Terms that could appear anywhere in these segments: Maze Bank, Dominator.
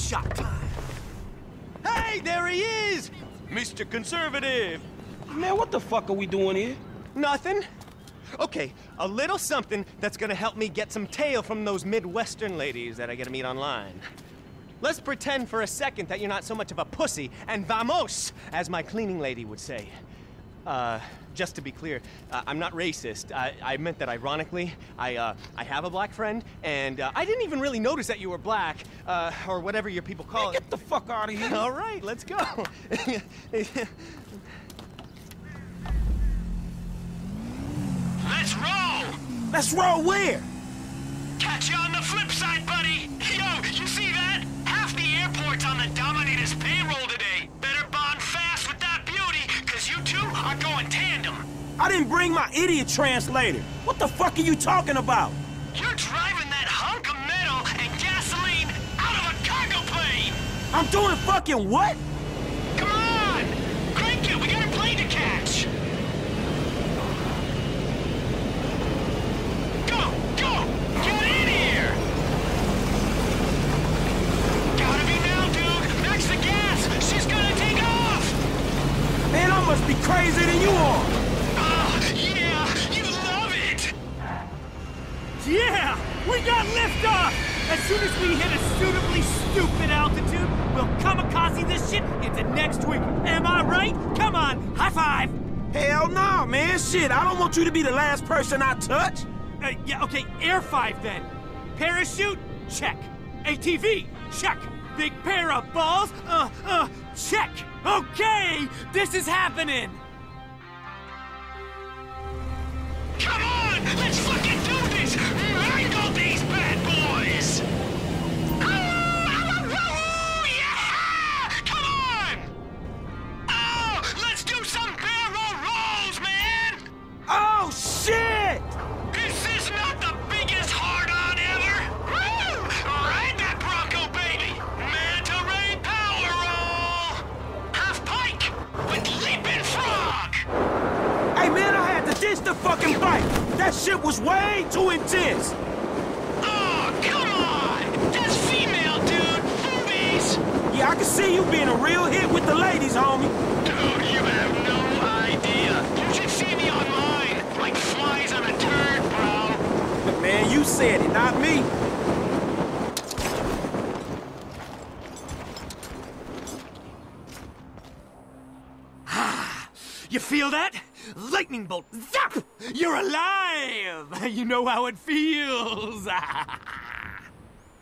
shot time. Hey, there he is! Mr. Conservative! Man, what the fuck are we doing here? Nothing. Okay, a little something that's gonna help me get some tail from those Midwestern ladies that I get to meet online. Let's pretend for a second that you're not so much of a pussy, and vamos, as my cleaning lady would say. Just to be clear, I'm not racist. I meant that ironically. I have a black friend, and I didn't even really notice that you were black, or whatever your people call it. Get the fuck out of here. All right, let's go. Let's roll! Let's roll where? Catch you on the flip side, buddy! Yo, you see that? Half the airport's on the Dominator's payroll today. Better bond fast with that beauty, because you two are going tandem. I didn't bring my idiot translator. What the fuck are you talking about? You're driving that hunk of metal and gasoline out of a cargo plane! I'm doing fucking what? Come on! Crank it, we got a plane to catch! Must be crazier than you are! Oh, yeah! You love it! Yeah! We got liftoff! As soon as we hit a suitably stupid altitude, we'll kamikaze this shit into next week. Am I right? Come on, high five! Hell no, man! Shit, I don't want you to be the last person I touch! Yeah, okay, air five then. Parachute? Check. ATV? Check. Big pair of balls? Check! Okay! This is happening! Come on! Let's fucking do this! Mangle these bad boys! Oh, yeah! Come on! Oh! Let's do some barrel rolls, man! Oh, shit! This is not the biggest hard-on ever! Woo! Ride that Bronco, baby! Manta-ray power roll! Half-pike with leaping frog! Hey, man, I had to ditch the fucking bike! That shit was way too intense! Oh, come on! That's female, dude! Boobies! Yeah, I can see you being a real hit with the ladies, homie! Dude, you have no idea! You should see me online! Like flies on a turd, bro! Man, you said it, not me! You feel that? Lightning bolt, zap! You're alive! You know how it feels!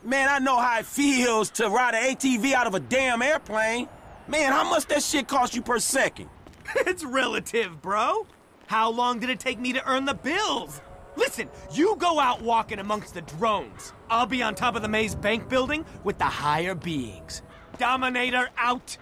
Man, I know how it feels to ride an ATV out of a damn airplane. Man, how much that shit cost you per second? It's relative, bro. How long did it take me to earn the bills? Listen, you go out walking amongst the drones. I'll be on top of the Maze Bank building with the higher beings. Dominator out!